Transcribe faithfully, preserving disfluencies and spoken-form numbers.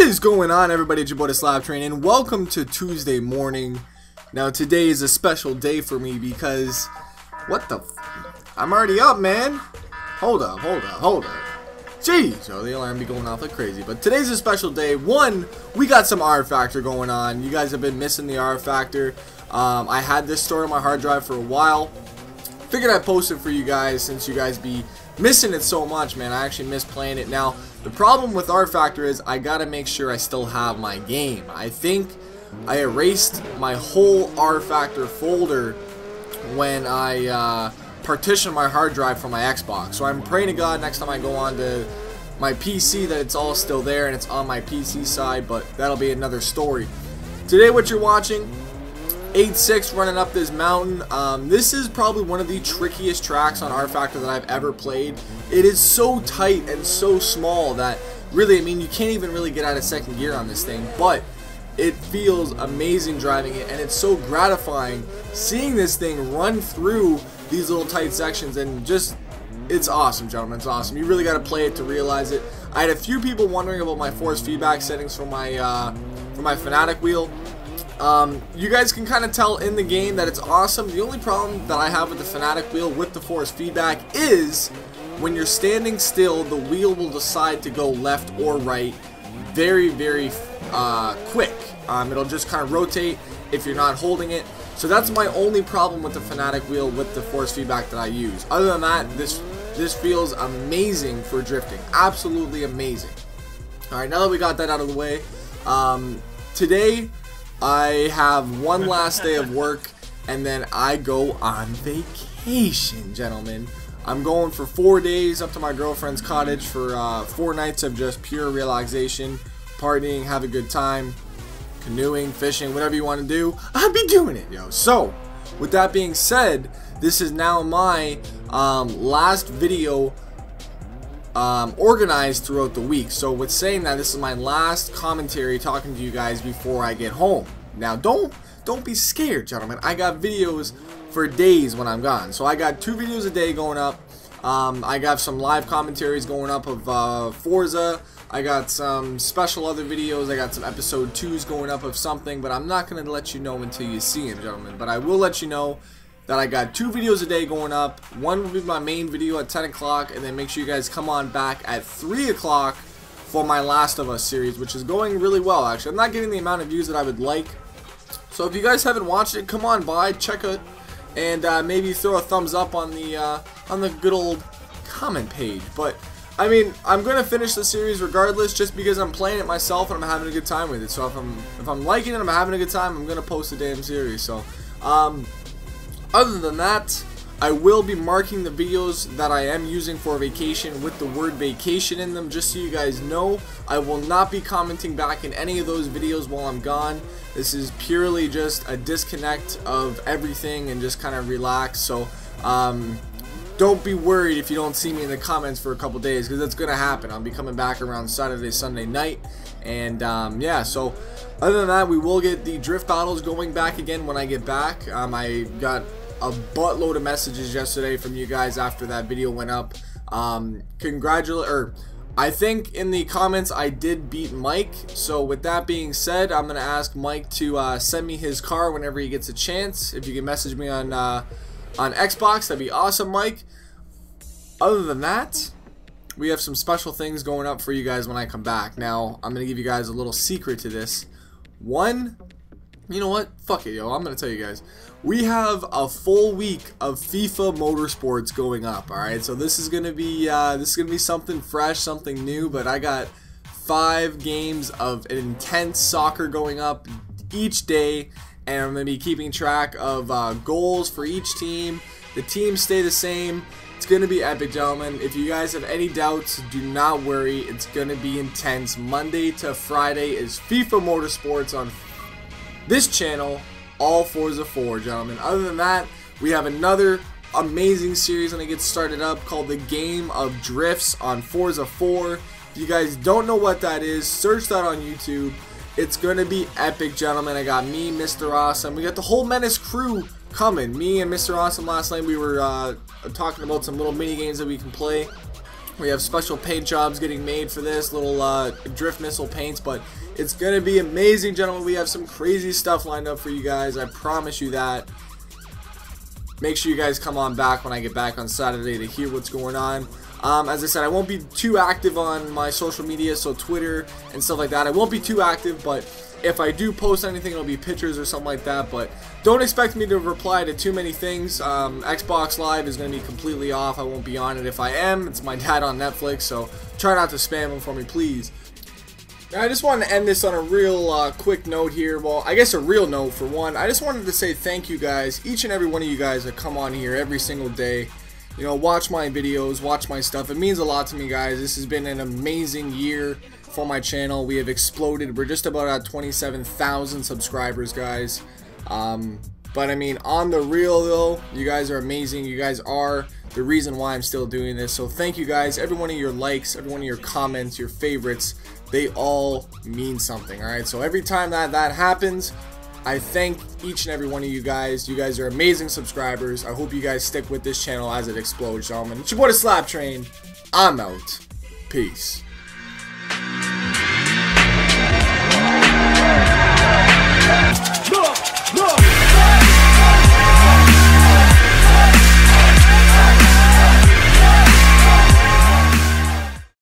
What is going on, everybody? It's your boy the SLAPTrain, and welcome to Tuesday morning. Now today is a special day for me because what the f I'm already up, man. Hold up, hold up, hold up. Jeez, oh, the alarm be going off like crazy. But today's a special day. One, we got some R Factor going on. You guys have been missing the R Factor. Um, I had this stored on my hard drive for a while. Figured I'd post it for you guys since you guys be missing it so much, man. I actually miss playing it. Now, the problem with R Factor is I gotta make sure I still have my game. I think I erased my whole R Factor folder when I uh, partitioned my hard drive from my Xbox. So I'm praying to God next time I go on to my P C that it's all still there and it's on my P C side, but that'll be another story. Today what you're watching, A E eighty-six running up this mountain. Um, this is probably one of the trickiest tracks on R Factor that I've ever played. It is so tight and so small that really, I mean, you can't even really get out of second gear on this thing, but it feels amazing driving it, and it's so gratifying seeing this thing run through these little tight sections. And just, it's awesome, gentlemen. It's awesome. You really got to play it to realize it. I had a few people wondering about my force feedback settings for my uh, for my Fanatec wheel. Um, you guys can kind of tell in the game that it's awesome. The only problem that I have with the Fanatec wheel with the force feedback is when you're standing still, the wheel will decide to go left or right very, very uh, quick. Um, it'll just kind of rotate if you're not holding it. So that's my only problem with the Fanatec wheel with the force feedback that I use. Other than that, this, this feels amazing for drifting. Absolutely amazing. Alright, now that we got that out of the way, um, today I have one last day of work, and then I go on vacation, gentlemen. I'm going for four days up to my girlfriend's cottage for uh, four nights of just pure relaxation, partying, have a good time, canoeing, fishing, whatever you want to do. I'll be doing it, yo. So, with that being said, this is now my um, last video Um, organized throughout the week. So with saying that, this is my last commentary talking to you guys before I get home. Now don't don't be scared, gentlemen. I got videos for days when I'm gone. So I got two videos a day going up. um, I got some live commentaries going up of uh, Forza. I got some special other videos. I got some episode twos going up of something, but I'm not gonna let you know until you see them, gentlemen. But I will let you know that I got two videos a day going up. One will be my main video at ten o'clock, and then make sure you guys come on back at three o'clock for my Last of Us series, which is going really well, actually. I'm not getting the amount of views that I would like. So if you guys haven't watched it, come on by, check it, and uh, maybe throw a thumbs up on the, uh, on the good old comment page. But, I mean, I'm going to finish the series regardless just because I'm playing it myself and I'm having a good time with it. So if I'm, if I'm liking it, I'm having a good time, I'm going to post the damn series. So, um... other than that, I will be marking the videos that I am using for vacation with the word vacation in them, just so you guys know. I will not be commenting back in any of those videos while I'm gone. This is purely just a disconnect of everything and just kind of relax. So um, don't be worried if you don't see me in the comments for a couple days, because that's going to happen. I'll be coming back around Saturday, Sunday night. And um, yeah, so other than that, we will get the drift battles going back again when I get back. Um, I got a buttload of messages yesterday from you guys after that video went up. Um, congratulate, or I think in the comments I did beat Mike. So with that being said, I'm gonna ask Mike to uh, send me his car whenever he gets a chance. If you can message me on uh, on Xbox, that'd be awesome, Mike. Other than that, we have some special things going up for you guys when I come back. Now I'm gonna give you guys a little secret to this. One, you know what? Fuck it, yo. I'm going to tell you guys. We have a full week of FIFA Motorsports going up, all right? So this is going to be uh, this is going to be something fresh, something new, but I got five games of intense soccer going up each day, and I'm going to be keeping track of uh, goals for each team. The teams stay the same. It's going to be epic, gentlemen. If you guys have any doubts, do not worry. It's going to be intense. Monday to Friday is FIFA Motorsports on this channel, all Forza four, gentlemen. Other than that, we have another amazing series when it gets started up called The Game of Drifts on Forza four. If you guys don't know what that is, search that on YouTube. It's gonna be epic, gentlemen. I got me, Mister Awesome. We got the whole Menace crew coming. Me and Mister Awesome last night, we were uh, talking about some little mini games that we can play. We have special paint jobs getting made for this, little uh, drift missile paints, but it's going to be amazing, gentlemen. We have some crazy stuff lined up for you guys, I promise you that. Make sure you guys come on back when I get back on Saturday to hear what's going on. Um, as I said, I won't be too active on my social media, so Twitter and stuff like that. I won't be too active, but if I do post anything, it'll be pictures or something like that. But don't expect me to reply to too many things. Um, Xbox Live is going to be completely off. I won't be on it. If I am, it's my dad on Netflix, so try not to spam him for me, please. Now, I just wanted to end this on a real uh, quick note here. Well, I guess a real note for one. I just wanted to say thank you guys, each and every one of you guys that come on here every single day. You know, watch my videos, watch my stuff. It means a lot to me, guys. This has been an amazing year for my channel. We have exploded. We're just about at twenty-seven thousand subscribers, guys. Um, but I mean, on the real though, you guys are amazing. You guys are the reason why I'm still doing this. So thank you guys. Every one of your likes, every one of your comments, your favorites, they all mean something, all right? So every time that that happens, I thank each and every one of you guys. You guys are amazing subscribers. I hope you guys stick with this channel as it explodes, gentlemen. It's your boy, the Slap Train. I'm out. Peace.